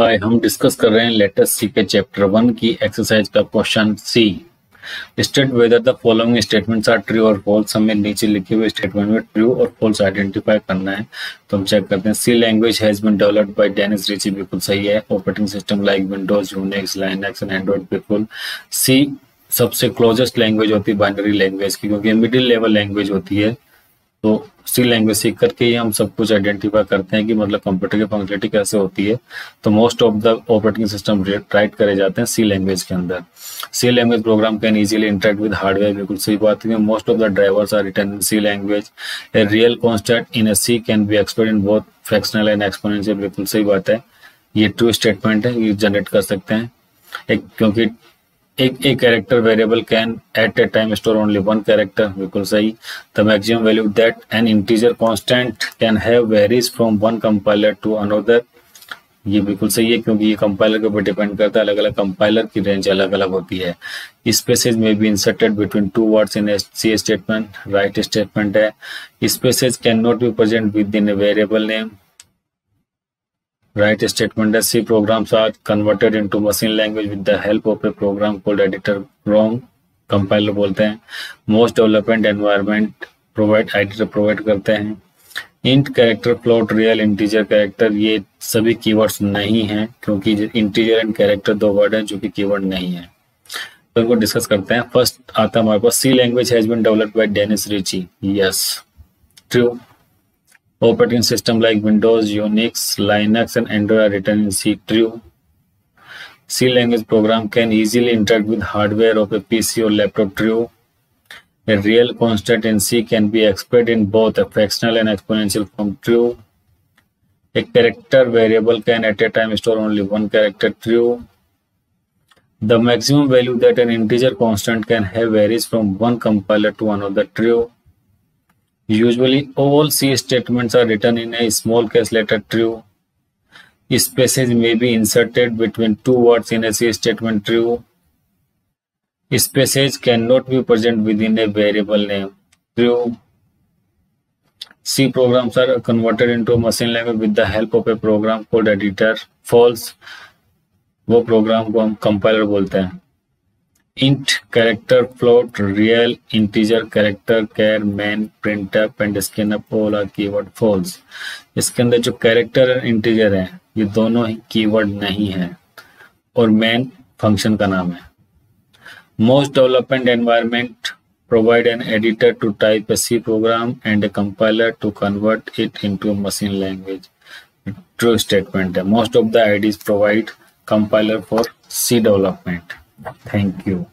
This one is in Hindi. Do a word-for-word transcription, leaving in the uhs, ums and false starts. हाय हम डिस्कस कर रहे हैं लेट अस सी के चैप्टर वन की एक्सरसाइज का question C. State whether the following statements are true और फॉल्स। हमें नीचे लिखे हुए स्टेटमेंट में ट्रू और फॉल्स आइडेंटिफाई करना है, तो हम चेक करते हैं। C language has been developed by Dennis Ritchie, बिल्कुल सही है। Operating system like Windows, Unix, Linux and Android, बिल्कुल। सी सबसे क्लोजेस्ट लैंग्वेज होती है बाइनरी लैंग्वेज की, क्योंकि मिडिल लेवल लैंग्वेज होती है। तो सी लैंग्वेज सीख करके ही हम सब कुछ आइडेंटिफाई करते हैं कि मतलब कंप्यूटर की फंक्शनलिटी कैसे होती है। तो most of the operating system write करे जाते हैं सी लैंग्वेज के अंदर। C language program can easily interact with hardware, बिल्कुल सही बात है। Most of the drivers are written in C language. A real constant in a C can be expressed in both fractional and exponential, बिल्कुल सही बात है। ये ट्रू स्टेटमेंट है, ये जनरेट कर सकते हैं एक, क्योंकि एक एक character variable can at a time store only one character, बिल्कुल सही। The maximum value that an integer constant can have varies from one compiler to another, ये बिल्कुल सही है, क्योंकि ये कंपाइलर के ऊपर डिपेंड करता है। अलग अलग कंपाइलर की रेंज अलग अलग होती है। स्पेसेज में be inserted between two words in C statement, right statement है। Spaces can not be present within a variable name, right statement है। C programs are converted into machine language with the help of a program called editor, wrong, compiler बोलते हैं। Most development environment provide, editor provide करते हैं। Int, character, float, real, integer, character, ये सभी कीवर्ड्स नहीं हैं, क्योंकि इंटीजर एंड कैरेक्टर दो वर्ड हैं जो कि कीवर्ड नहीं है। तो इनको डिस्कस करते हैं। फर्स्ट आता हमारे पास C language has been developed by Dennis Ritchie, yes true. Operating system like Windows, Unix, Linux and Android are written in C, true. C language program can easily interact with hardware of a P C or laptop, true. A real constant in C can be expressed in both a fractional and exponential form, true. A character variable can at a time store only one character, true. The maximum value that an integer constant can have varies from one compiler to another, true. Usually all C statements are written in a small case letter, true. Spaces may be inserted between two words in a C statement, true. Spaces cannot be present within a variable name, true. C programs are converted into machine language with the help of a program called editor, false. वो program को हम compiler बोलते हैं। Int, character, float, real, integer, character, char, main, printf and scanf, all are keyword false. इसके अंदर जो कैरेक्टर और इंटीजर है ये दोनों ही कीवर्ड नहीं है, और मैन फंक्शन का नाम है। Most development environment provide an editor to type a C program and a compiler to convert it into a machine language true statement. Most of the IDEs provide compiler for C development. Thank you.